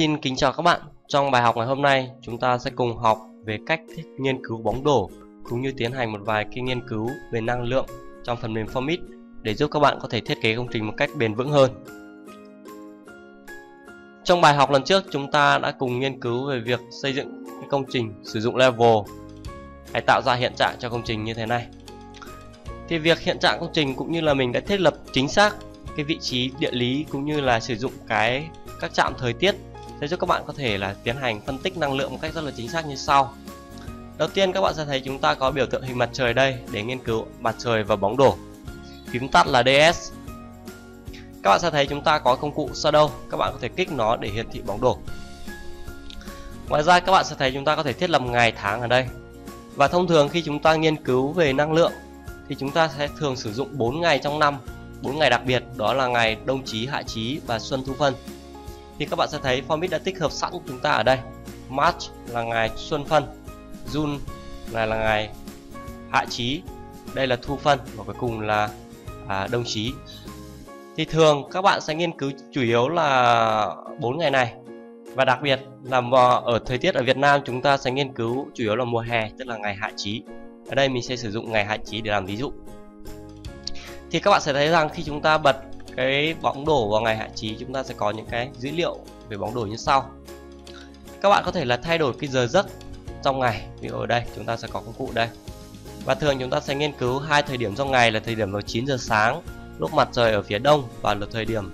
Xin kính chào các bạn. Trong bài học ngày hôm nay, chúng ta sẽ cùng học về cách nghiên cứu bóng đổ cũng như tiến hành một vài cái nghiên cứu về năng lượng trong phần mềm Formic để giúp các bạn có thể thiết kế công trình một cách bền vững hơn. Trong bài học lần trước, chúng ta đã cùng nghiên cứu về việc xây dựng cái công trình sử dụng level hay tạo ra hiện trạng cho công trình như thế này. Thì việc hiện trạng công trình cũng như là mình đã thiết lập chính xác cái vị trí địa lý cũng như là sử dụng các trạm thời tiết sẽ giúp các bạn có thể là tiến hành phân tích năng lượng một cách rất là chính xác như sau. Đầu tiên các bạn sẽ thấy chúng ta có biểu tượng hình mặt trời đây để nghiên cứu mặt trời và bóng đổ. Phím tắt là DS. Các bạn sẽ thấy chúng ta có công cụ Shadow, các bạn có thể kích nó để hiển thị bóng đổ. Ngoài ra các bạn sẽ thấy chúng ta có thể thiết lập ngày tháng ở đây. Và thông thường khi chúng ta nghiên cứu về năng lượng thì chúng ta sẽ thường sử dụng 4 ngày trong năm, 4 ngày đặc biệt, đó là ngày Đông Chí, Hạ Chí và Xuân Thu Phân. Thì các bạn sẽ thấy Formic đã tích hợp sẵn chúng ta ở đây. March là ngày Xuân Phân, June là ngày Hạ Chí, đây là Thu Phân và cuối cùng là Đông Chí. Thì thường các bạn sẽ nghiên cứu chủ yếu là 4 ngày này. Và đặc biệt là ở thời tiết ở Việt Nam chúng ta sẽ nghiên cứu chủ yếu là mùa hè, tức là ngày Hạ Chí. Ở đây mình sẽ sử dụng ngày Hạ Chí để làm ví dụ. Thì các bạn sẽ thấy rằng khi chúng ta bật cái bóng đổ vào ngày Hạ Chí, chúng ta sẽ có những cái dữ liệu về bóng đổ như sau. Các bạn có thể là thay đổi cái giờ giấc trong ngày. Ví dụ ở đây chúng ta sẽ có công cụ đây. Và thường chúng ta sẽ nghiên cứu hai thời điểm trong ngày là thời điểm vào 9 giờ sáng lúc mặt trời ở phía đông, và là thời điểm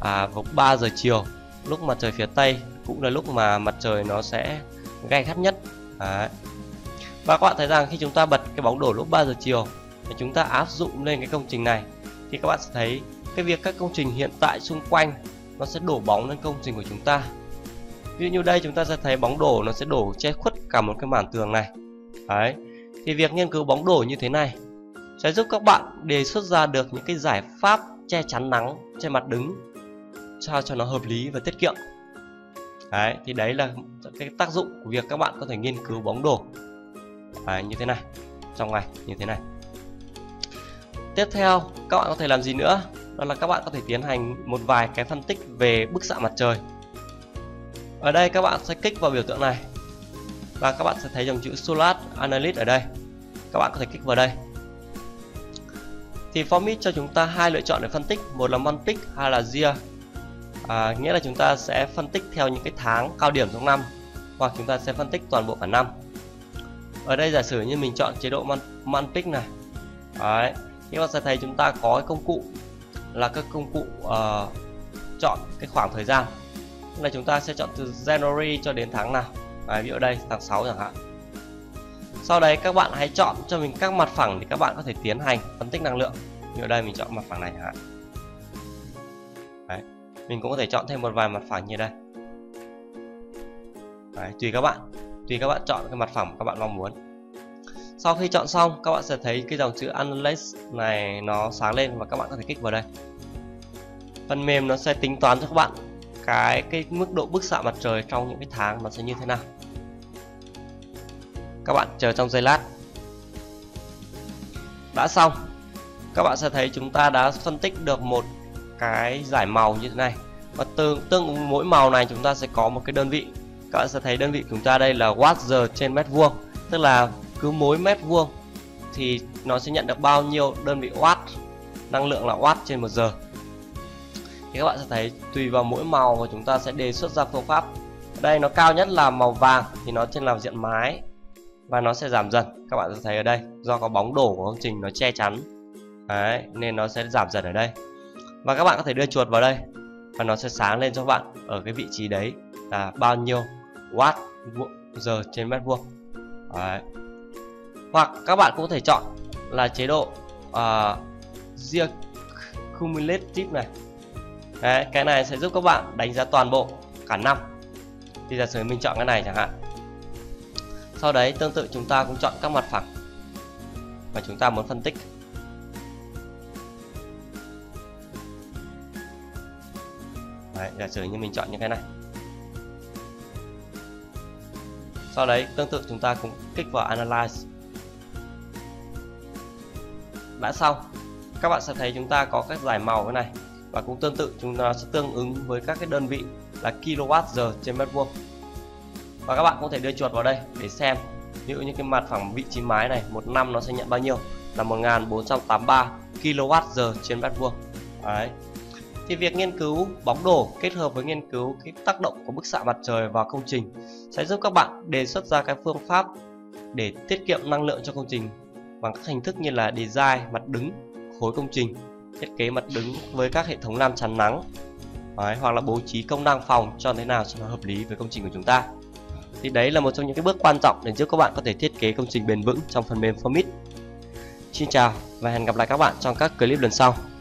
vào 3 giờ chiều lúc mặt trời phía tây, cũng là lúc mà mặt trời nó sẽ gay gắt nhất. Đấy. Và các bạn thấy rằng khi chúng ta bật cái bóng đổ lúc 3 giờ chiều để chúng ta áp dụng lên cái công trình này thì các bạn sẽ thấy cái việc các công trình hiện tại xung quanh nó sẽ đổ bóng lên công trình của chúng ta. Ví dụ như đây chúng ta sẽ thấy bóng đổ nó sẽ đổ che khuất cả một cái mảng tường này. Đấy. Thì việc nghiên cứu bóng đổ như thế này sẽ giúp các bạn đề xuất ra được những cái giải pháp che chắn nắng, che mặt đứng sao cho nó hợp lý và tiết kiệm. Đấy. Thì đấy là cái tác dụng của việc các bạn có thể nghiên cứu bóng đổ như thế này trong ngày như thế này. Tiếp theo các bạn có thể làm gì nữa? Đó là các bạn có thể tiến hành một vài cái phân tích về bức xạ mặt trời. Ở đây các bạn sẽ kích vào biểu tượng này và các bạn sẽ thấy dòng chữ Solar Analytics ở đây. Các bạn có thể kích vào đây. Thì Formic cho chúng ta hai lựa chọn để phân tích, một là month peak hay là year. Nghĩa là chúng ta sẽ phân tích theo những cái tháng cao điểm trong năm, hoặc chúng ta sẽ phân tích toàn bộ cả năm. Ở đây giả sử như mình chọn chế độ month peak này. Đấy. Các bạn sẽ thấy chúng ta có công cụ là các công cụ chọn cái khoảng thời gian. Tức là chúng ta sẽ chọn từ January cho đến tháng nào. Ví dụ ở đây tháng 6 chẳng hạn. Sau đấy các bạn hãy chọn cho mình các mặt phẳng để các bạn có thể tiến hành phân tích năng lượng. Ví dụ ở đây mình chọn mặt phẳng này chẳng hạn. Đấy. Mình cũng có thể chọn thêm một vài mặt phẳng như đây. Đấy, tùy các bạn chọn cái mặt phẳng các bạn mong muốn. Sau khi chọn xong, các bạn sẽ thấy cái dòng chữ Analyze này nó sáng lên và các bạn có thể kích vào đây. Phần mềm nó sẽ tính toán cho các bạn cái mức độ bức xạ mặt trời trong những cái tháng nó sẽ như thế nào. Các bạn chờ trong giây lát. Đã xong, các bạn sẽ thấy chúng ta đã phân tích được một cái giải màu như thế này. Và tương ứng mỗi màu này chúng ta sẽ có một cái đơn vị. Các bạn sẽ thấy đơn vị của chúng ta đây là Watt/giờ trên mét vuông. Tức là cứ mỗi mét vuông thì nó sẽ nhận được bao nhiêu đơn vị watt, năng lượng là watt trên 1 giờ. Thì các bạn sẽ thấy tùy vào mỗi màu và chúng ta sẽ đề xuất ra phương pháp. Ở đây nó cao nhất là màu vàng thì nó trên làm diện mái và nó sẽ giảm dần. Các bạn sẽ thấy ở đây do có bóng đổ của công trình nó che chắn. Đấy, nên nó sẽ giảm dần ở đây. Và các bạn có thể đưa chuột vào đây và nó sẽ sáng lên cho bạn ở cái vị trí đấy là bao nhiêu watt giờ trên mét vuông. Đấy. Hoặc các bạn cũng có thể chọn là chế độ Year Cumulative này. Đấy, cái này sẽ giúp các bạn đánh giá toàn bộ cả năm. Thì giả sử mình chọn cái này chẳng hạn. Sau đấy tương tự chúng ta cũng chọn các mặt phẳng mà chúng ta muốn phân tích. Đấy, giả sử như mình chọn những cái này. Sau đấy tương tự chúng ta cũng kích vào Analyze. Đã xong, các bạn sẽ thấy chúng ta có các giải màu thế này. Và cũng tương tự chúng ta sẽ tương ứng với các cái đơn vị là kWh trên mét vuông. Và các bạn có thể đưa chuột vào đây để xem, ví dụ như cái mặt phẳng vị trí mái này, một năm nó sẽ nhận bao nhiêu, là 1483 kWh trên mét vuông. Đấy. Thì việc nghiên cứu bóng đổ kết hợp với nghiên cứu cái tác động của bức xạ mặt trời vào công trình sẽ giúp các bạn đề xuất ra cái phương pháp để tiết kiệm năng lượng cho công trình bằng các hình thức như là design mặt đứng khối công trình, thiết kế mặt đứng với các hệ thống lam chắn nắng. Đấy, hoặc là bố trí công năng phòng cho thế nào cho nó hợp lý với công trình của chúng ta. Thì đấy là một trong những cái bước quan trọng để giúp các bạn có thể thiết kế công trình bền vững trong phần mềm Formic. Xin chào và hẹn gặp lại các bạn trong các clip lần sau.